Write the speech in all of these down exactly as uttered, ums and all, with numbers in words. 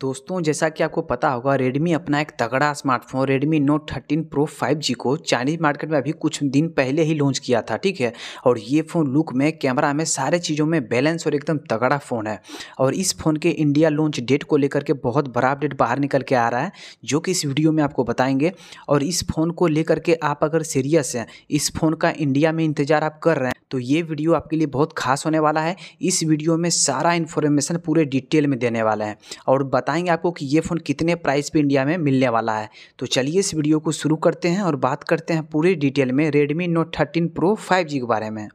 दोस्तों जैसा कि आपको पता होगा रेडमी अपना एक तगड़ा smartphone Redmi note thirteen pro five G को चाइनीज़ मार्केट में अभी कुछ दिन पहले ही लॉन्च किया था, ठीक है। और ये फ़ोन लुक में, कैमरा में, सारे चीज़ों में बैलेंस और एकदम तगड़ा फ़ोन है। और इस फ़ोन के इंडिया लॉन्च डेट को लेकर के बहुत बड़ा अपडेट बाहर निकल के आ रहा है जो कि इस वीडियो में आपको बताएंगे। और इस फ़ोन को लेकर के आप अगर सीरियस हैं, इस फ़ोन का इंडिया में इंतज़ार आप कर रहे हैं, तो ये वीडियो आपके लिए बहुत खास होने वाला है। इस वीडियो में सारा इन्फॉर्मेशन पूरे डिटेल में देने वाला है और बताएंगे आपको कि ये फ़ोन कितने प्राइस पे इंडिया में मिलने वाला है। तो चलिए इस वीडियो को शुरू करते हैं और बात करते हैं पूरे डिटेल में Redmi note thirteen pro five G के बारे में।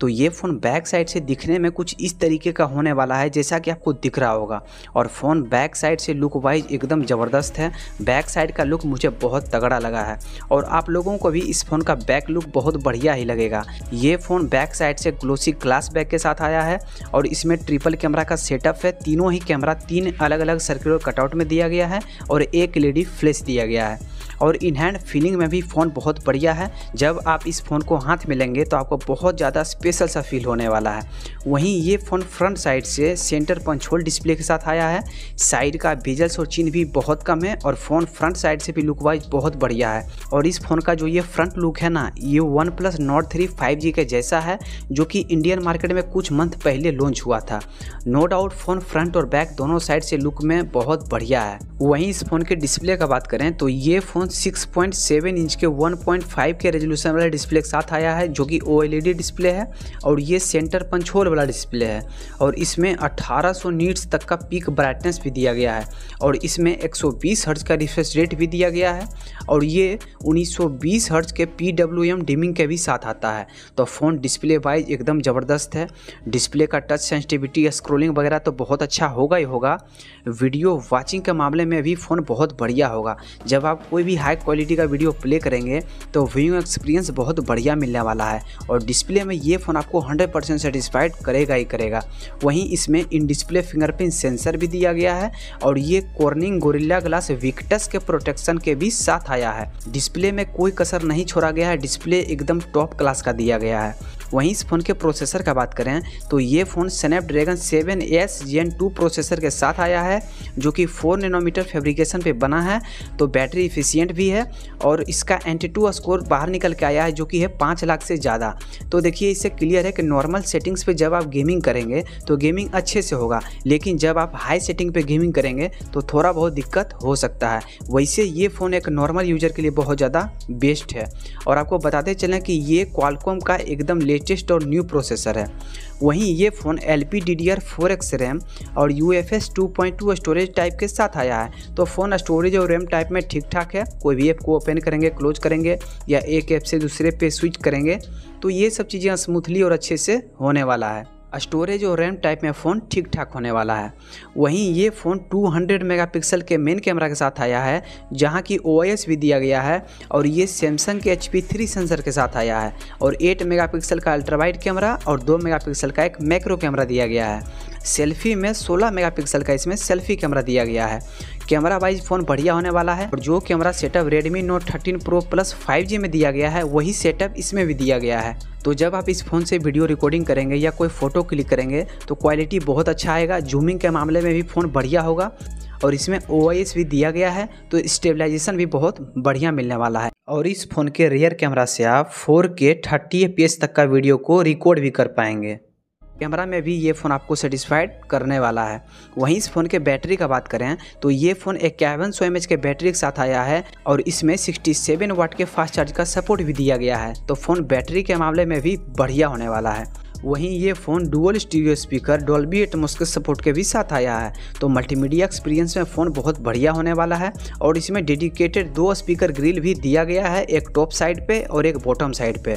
तो ये फ़ोन बैक साइड से दिखने में कुछ इस तरीके का होने वाला है जैसा कि आपको दिख रहा होगा। और फ़ोन बैक साइड से लुक वाइज एकदम ज़बरदस्त है। बैक साइड का लुक मुझे बहुत तगड़ा लगा है और आप लोगों को भी इस फ़ोन का बैक लुक बहुत बढ़िया ही लगेगा। ये फ़ोन बैक साइड से ग्लोसी ग्लास बैक के साथ आया है और इसमें ट्रिपल कैमरा का सेटअप है। तीनों ही कैमरा तीन अलग अलग सर्कुलर कटआउट में दिया गया है और एक एलईडी फ्लैश दिया गया है। और इन हैंड फीलिंग में भी फ़ोन बहुत बढ़िया है। जब आप इस फ़ोन को हाथ में लेंगे तो आपको बहुत ज़्यादा स्पेशल सा फील होने वाला है। वहीं ये फ़ोन फ्रंट साइड से सेंटर पंच होल डिस्प्ले के साथ आया है। साइड का बेजल्स और चिन्ह भी बहुत कम है और फ़ोन फ्रंट साइड से भी लुक वाइज बहुत बढ़िया है। और इस फ़ोन का जो ये फ्रंट लुक है ना, ये OnePlus Nord three five G के जैसा है जो कि इंडियन मार्केट में कुछ मंथ पहले लॉन्च हुआ था। नो डाउट फ़ोन फ्रंट और बैक दोनों साइड से लुक में बहुत बढ़िया है। वहीं इस फ़ोन के डिस्प्ले का बात करें तो ये phone six point seven inch के one point five K resolution वाला डिस्प्ले के साथ आया है जो कि ओएलईडी डिस्प्ले है। और ये सेंटर पंच होल वाला डिस्प्ले है और इसमें अठारह सौ नीट्स तक का पीक ब्राइटनेस भी दिया गया है। और इसमें एक सौ बीस हर्ट्ज का रिफ्रेश रेट भी दिया गया है और ये उन्नीस सौ बीस हर्ट्ज के पीडब्ल्यूएम डिमिंग के भी साथ आता है। तो फ़ोन डिस्प्ले वाइज एकदम ज़बरदस्त है। डिस्प्ले का टच सेंसिटिविटी, स्क्रोलिंग वगैरह तो बहुत अच्छा होगा ही होगा। वीडियो वॉचिंग के मामले में भी फ़ोन बहुत बढ़िया होगा। जब आप कोई भी हाई क्वालिटी का वीडियो प्ले करेंगे तो व्यूइंग एक्सपीरियंस बहुत बढ़िया मिलने वाला है। और डिस्प्ले में ये फ़ोन आपको हंड्रेड परसेंट सेटिस्फाइड करेगा ही करेगा। वहीं इसमें इन डिस्प्ले फिंगरप्रिंट सेंसर भी दिया गया है और ये कॉर्निंग गोरिल्ला ग्लास विक्टस के प्रोटेक्शन के भी साथ आया है। डिस्प्ले में कोई कसर नहीं छोड़ा गया है। डिस्प्ले एकदम टॉप क्लास का दिया गया है। वहीं इस फ़ोन के प्रोसेसर का बात करें तो ये phone Snapdragon seven S gen two processor के साथ आया है जो कि फोर नैनोमीटर फैब्रिकेशन पे बना है। तो बैटरी इफिशिएंट भी है और इसका एंटी टू स्कोर बाहर निकल के आया है जो कि है पाँच लाख से ज़्यादा। तो देखिए इससे क्लियर है कि नॉर्मल सेटिंग्स पे जब आप गेमिंग करेंगे तो गेमिंग अच्छे से होगा, लेकिन जब आप हाई सेटिंग पर गेमिंग करेंगे तो थोड़ा बहुत दिक्कत हो सकता है। वैसे ये फ़ोन एक नॉर्मल यूजर के लिए बहुत ज़्यादा बेस्ट है। और आपको बताते चलें कि ये क्वालकॉम का एकदम लेटेस्ट और न्यू प्रोसेसर है। वहीं ये phone L P D D R four X RAM और U F S two point two storage type के साथ आया है। तो फ़ोन स्टोरेज और रैम टाइप में ठीक ठाक है। कोई भी ऐप को ओपन करेंगे, क्लोज करेंगे या एक ऐप से दूसरे पे स्विच करेंगे तो ये सब चीज़ें स्मूथली और अच्छे से होने वाला है। स्टोरेज और रैम टाइप में फ़ोन ठीक ठाक होने वाला है। वहीं ये फ़ोन टू हंड्रेड मेगापिक्सल के मेन कैमरा के साथ आया है जहां की ओ आई एस भी दिया गया है। और ये सैमसंग के एच पी थ्री सेंसर के साथ आया है और एट मेगापिक्सल का अल्ट्रावाइड कैमरा और टू मेगापिक्सल का एक मैक्रो कैमरा दिया गया है। सेल्फ़ी में सोलह मेगापिक्सल का इसमें सेल्फ़ी कैमरा दिया गया है। कैमरा वाइज फ़ोन बढ़िया होने वाला है। और जो camera setup Redmi note thirteen pro plus five G में दिया गया है वही सेटअप इसमें भी दिया गया है। तो जब आप इस फ़ोन से वीडियो रिकॉर्डिंग करेंगे या कोई फ़ोटो क्लिक करेंगे तो क्वालिटी बहुत अच्छा आएगा। जूमिंग के मामले में भी फ़ोन बढ़िया होगा। और इसमें ओ आई एस भी दिया गया है तो स्टेबलाइजेशन भी बहुत बढ़िया मिलने वाला है। और इस फ़ोन के रियर कैमरा से आप फोर के थर्टी एफ पी एस तक का वीडियो को रिकॉर्ड भी कर पाएंगे। कैमरा में भी ये फ़ोन आपको सेटिस्फाइड करने वाला है। वहीं इस फ़ोन के बैटरी का बात करें तो ये फ़ोन इक्यावन सौ एम एच के बैटरी के साथ आया है और इसमें सड़सठ वाट के फास्ट चार्ज का सपोर्ट भी दिया गया है। तो फ़ोन बैटरी के मामले में भी बढ़िया होने वाला है। वहीं ये phone dual stereo speaker Dolby Atmos के सपोर्ट के भी साथ आया है। तो मल्टीमीडिया एक्सपीरियंस में फ़ोन बहुत बढ़िया होने वाला है। और इसमें डेडिकेटेड दो स्पीकर ग्रिल भी दिया गया है, एक टॉप साइड पे और एक बॉटम साइड पे।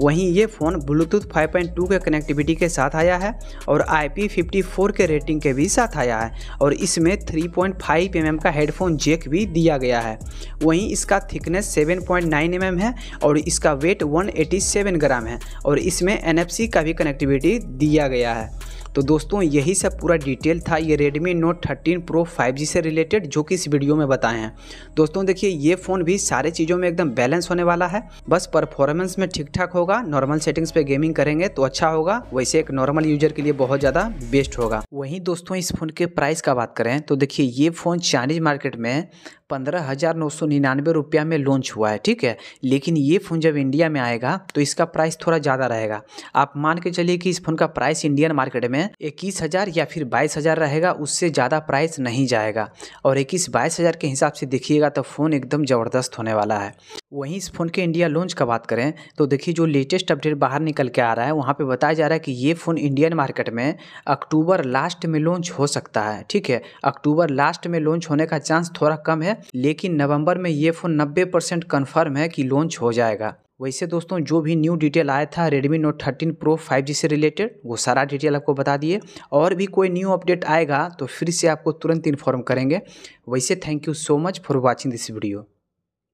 वहीं ये phone Bluetooth five point two के कनेक्टिविटी के साथ आया है और आई पी फिफ्टी फोर के रेटिंग के भी साथ आया है। और इसमें three point five M M का हेडफोन जेक भी दिया गया है। वहीं इसका thickness seven point nine M M है और इसका weight one eighty seven gram है। और इसमें एन एफ सी का कनेक्टिविटी दिया गया है। तो दोस्तों यही सब पूरा डिटेल था ये Redmi Note thirteen Pro five G से रिलेटेड जो कि इस वीडियो में बताए हैं। दोस्तों देखिए ये फ़ोन भी सारे चीज़ों में एकदम बैलेंस होने वाला है, बस परफॉर्मेंस में ठीक ठाक होगा। नॉर्मल सेटिंग्स पे गेमिंग करेंगे तो अच्छा होगा, वैसे एक नॉर्मल यूजर के लिए बहुत ज़्यादा बेस्ट होगा। वहीं दोस्तों इस फ़ोन के प्राइस का बात करें तो देखिए ये फ़ोन चाइनीज मार्केट में पंद्रह हज़ार नौ सौ निन्यानवे रुपया में लॉन्च हुआ है, ठीक है। लेकिन ये फ़ोन जब इंडिया में आएगा तो इसका प्राइस थोड़ा ज़्यादा रहेगा। आप मान के चलिए कि इस फ़ोन का प्राइस इंडियन मार्केट में इक्कीस हज़ार या फिर बाईस हज़ार रहेगा, उससे ज़्यादा प्राइस नहीं जाएगा। और इक्कीस बाईस हज़ार के हिसाब से देखिएगा तो फ़ोन एकदम ज़बरदस्त होने वाला है। वहीं इस फ़ोन के इंडिया लॉन्च का बात करें तो देखिए जो लेटेस्ट अपडेट बाहर निकल के आ रहा है वहाँ पे बताया जा रहा है कि ये फ़ोन इंडियन मार्केट में अक्टूबर लास्ट में लॉन्च हो सकता है, ठीक है। अक्टूबर लास्ट में लॉन्च होने का चांस थोड़ा कम है, लेकिन नवंबर में ये फ़ोन नब्बे परसेंट कन्फर्म है कि लॉन्च हो जाएगा। वैसे दोस्तों जो भी न्यू डिटेल आया था Redmi Note thirteen Pro five G से रिलेटेड वो सारा डिटेल आपको बता दिए, और भी कोई न्यू अपडेट आएगा तो फिर से आपको तुरंत इन्फॉर्म करेंगे। वैसे thank you so much for watching this video.